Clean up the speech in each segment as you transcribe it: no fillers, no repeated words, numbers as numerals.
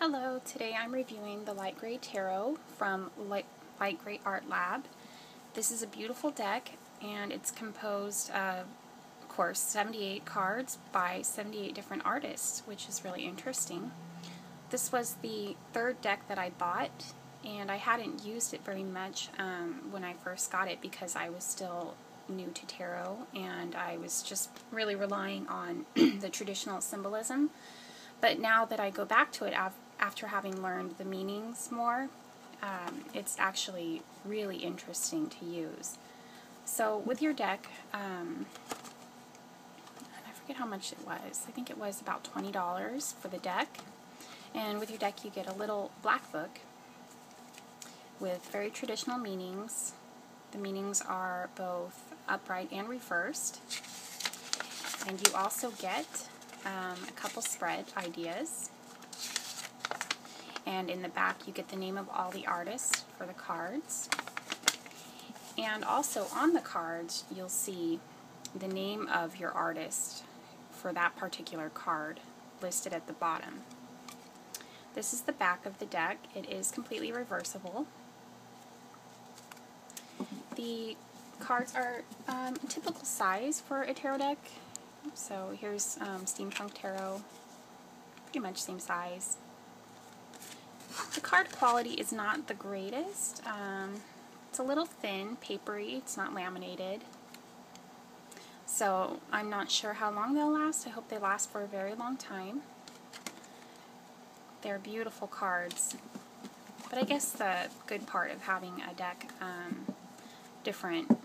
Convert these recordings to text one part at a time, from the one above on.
Hello, today I'm reviewing the Light Grey Tarot from Light Grey Art Lab. This is a beautiful deck and it's composed of course, 78 cards by 78 different artists, which is really interesting. This was the third deck that I bought and I hadn't used it very much when I first got it because I was still new to tarot and I was just really relying on the traditional symbolism. But now that I go back to it after having learned the meanings more, it's actually really interesting to use. So with your deck, I forget how much it was. I think it was about $20 for the deck. And with your deck you get a little black book with very traditional meanings. The meanings are both upright and reversed. And you also get a couple spread ideas, and in the back you get the name of all the artists for the cards, and also on the cards you'll see the name of your artist for that particular card listed at the bottom. This is the back of the deck. It is completely reversible. The cards are a typical size for a tarot deck. So here's Steampunk Tarot, pretty much same size. The card quality is not the greatest. It's a little thin, papery, it's not laminated. So I'm not sure how long they'll last. I hope they last for a very long time. They're beautiful cards. But I guess the good part of having a deck different,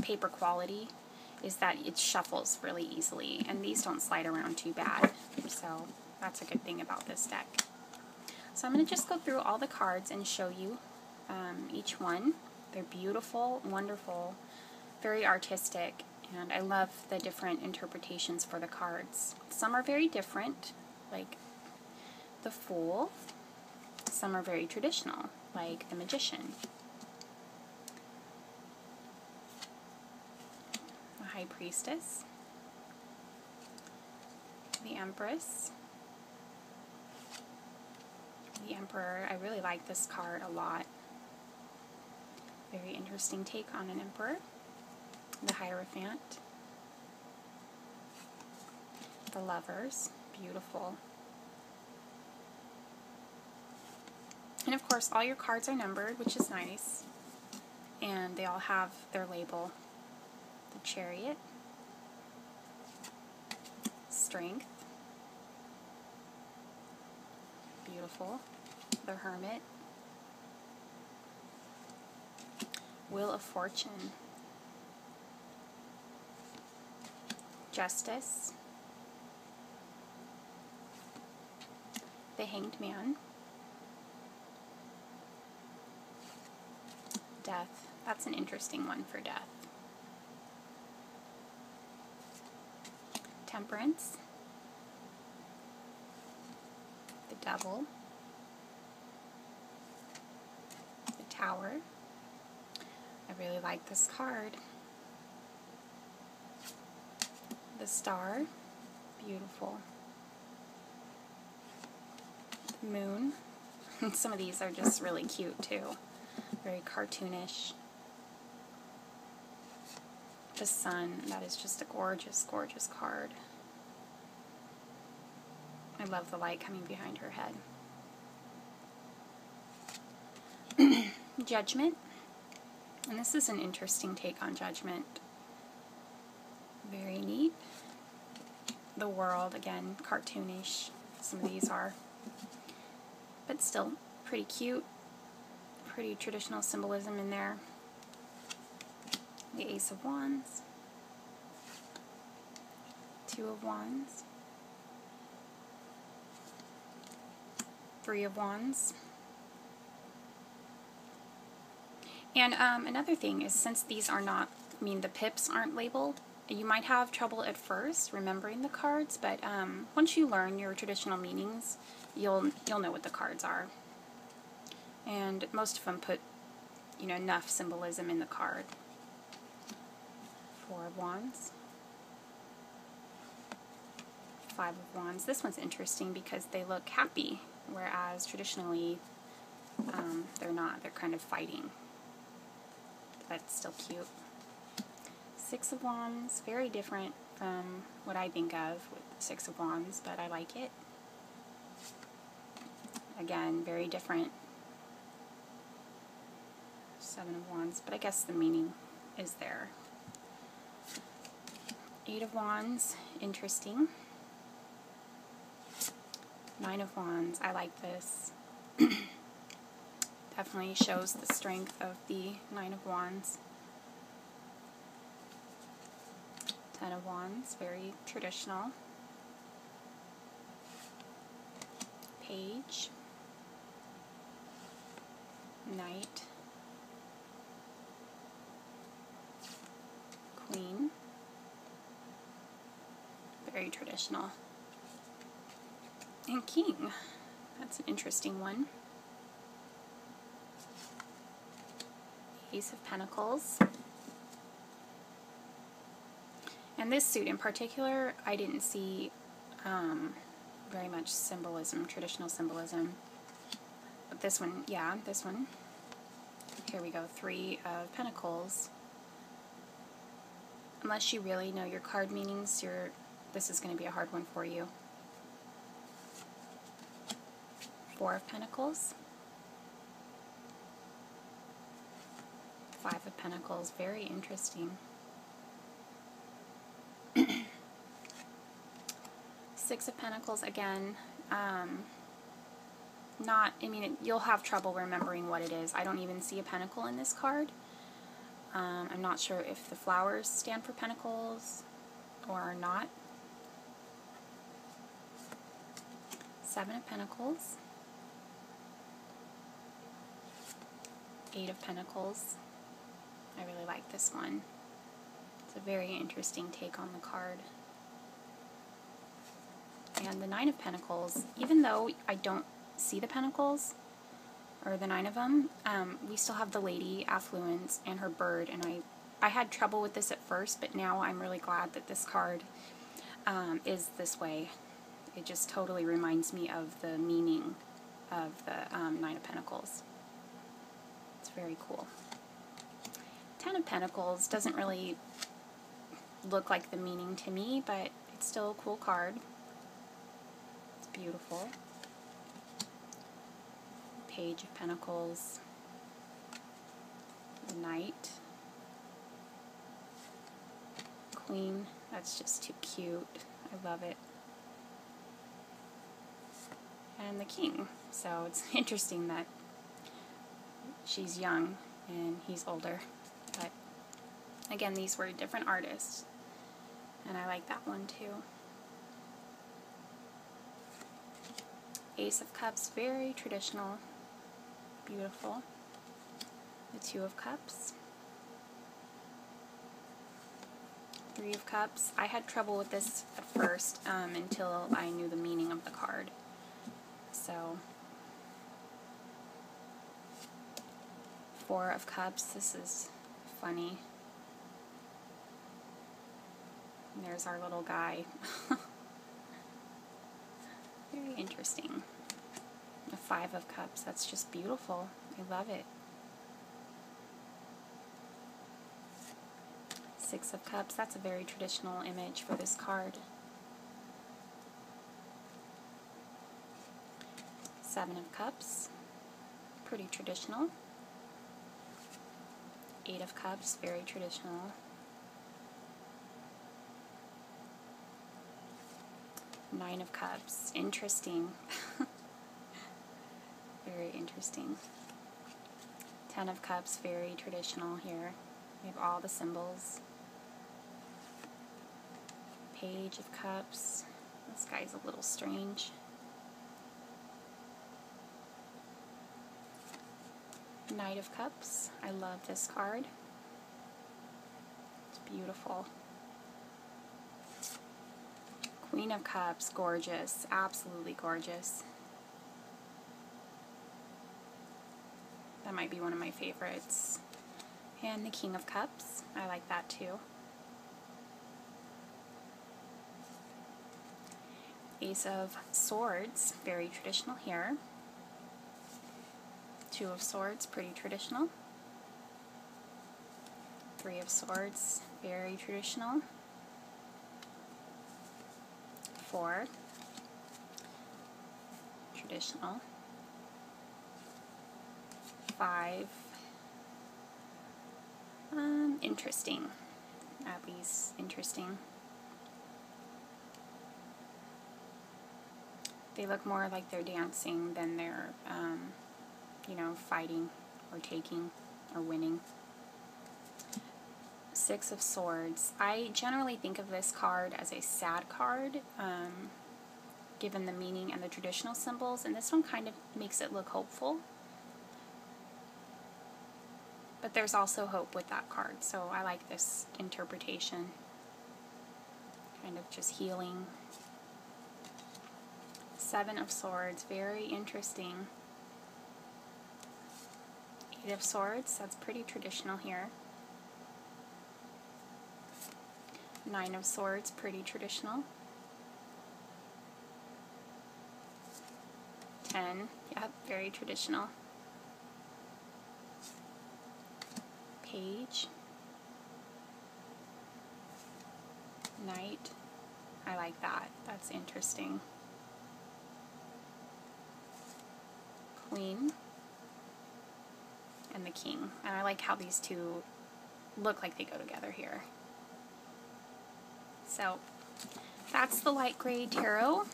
paper quality is that it shuffles really easily, and these don't slide around too bad, so that's a good thing about this deck. So I'm going to just go through all the cards and show you each one. They're beautiful, wonderful, very artistic, and I love the different interpretations for the cards. Some are very different, like the Fool. Some are very traditional, like the Magician. High Priestess, the Empress, the Emperor. I really like this card a lot. Very interesting take on an Emperor. The Hierophant, the Lovers, beautiful. And of course all your cards are numbered, which is nice, and they all have their label. The Chariot, Strength, beautiful, the Hermit, Wheel of Fortune, Justice, the Hanged Man, Death. That's an interesting one for Death. Temperance, the Devil, the Tower. I really like this card. The Star, beautiful. The Moon. Some of these are just really cute too. Very cartoonish. The Sun, that is just a gorgeous, gorgeous card. I love the light coming behind her head. Judgment, and this is an interesting take on Judgment. Very neat. The World, again, cartoonish, some of these are, but still pretty cute, pretty traditional symbolism in there. The Ace of Wands, Two of Wands, Three of Wands. And another thing is, since these are not, the pips aren't labeled, you might have trouble at first remembering the cards, but once you learn your traditional meanings, you'll know what the cards are. And most of them put, enough symbolism in the card. Four of Wands, Five of Wands. This one's interesting because they look happy. whereas traditionally they're not. They're kind of fighting. That's still cute. Six of Wands, very different from what I think of with Six of Wands, but I like it. Again, very different. Seven of Wands, but I guess the meaning is there. Eight of Wands, interesting. Nine of Wands, I like this. Definitely shows the strength of the Nine of Wands. Ten of Wands, very traditional. Page. Knight. Queen. Very traditional. And King. That's an interesting one. Ace of Pentacles. And this suit in particular, I didn't see very much symbolism, traditional symbolism. But this one, yeah, this one. Here we go, Three of Pentacles. Unless you really know your card meanings, this is going to be a hard one for you. Four of Pentacles. Five of Pentacles, very interesting. Six of Pentacles, again, you'll have trouble remembering what it is. I don't even see a pentacle in this card. I'm not sure if the flowers stand for pentacles or not. Seven of Pentacles. Eight of Pentacles. I really like this one. It's a very interesting take on the card. And the Nine of Pentacles, even though I don't see the pentacles, or the nine of them, we still have the lady, affluence, and her bird, and I had trouble with this at first, but now I'm really glad that this card is this way. It just totally reminds me of the meaning of the Nine of Pentacles. It's very cool. Ten of Pentacles doesn't really look like the meaning to me, but it's still a cool card. It's beautiful. Page of Pentacles. The Knight. Queen. That's just too cute. I love it. And the King. So it's interesting that she's young and he's older. But again, these were different artists. And I like that one too. Ace of Cups, very traditional. Beautiful. The Two of Cups. Three of Cups. I had trouble with this at first until I knew the meaning of the card. So, Four of Cups. This is funny. And there's our little guy. Very interesting. The Five of Cups, that's just beautiful. I love it. Six of Cups, that's a very traditional image for this card. Seven of Cups, pretty traditional. Eight of Cups, very traditional. Nine of Cups, interesting. Very interesting. Ten of Cups, very traditional here. We have all the symbols. Page of Cups. This guy's a little strange. Knight of Cups. I love this card. It's beautiful. Queen of Cups, gorgeous. Absolutely gorgeous. That might be one of my favorites. And the King of Cups. I like that too. Ace of Swords, very traditional here. Two of Swords, pretty traditional. Three of Swords, very traditional. Four, traditional. Five, interesting, at least interesting. They look more like they're dancing than they're, you know, fighting or taking or winning. Six of Swords. I generally think of this card as a sad card, given the meaning and the traditional symbols, and this one kind of makes it look hopeful. But there's also hope with that card, so I like this interpretation. Kind of just healing. Seven of Swords, very interesting. Eight of Swords, that's pretty traditional here. Nine of Swords, pretty traditional. Ten, yep, very traditional. Page. Knight. I like that. That's interesting. Queen and the King, and I like how these two look like they go together here. So that's the Light Grey Tarot.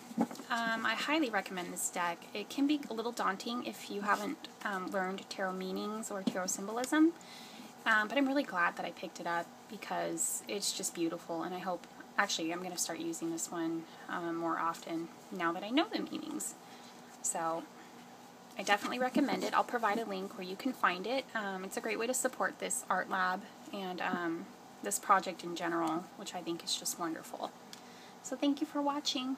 I highly recommend this deck. It can be a little daunting if you haven't learned tarot meanings or tarot symbolism, but I'm really glad that I picked it up because it's just beautiful, and I hope, actually I'm going to start using this one more often now that I know the meanings. So I definitely recommend it. I'll provide a link where you can find it. It's a great way to support this art lab and this project in general, which I think is just wonderful. So thank you for watching.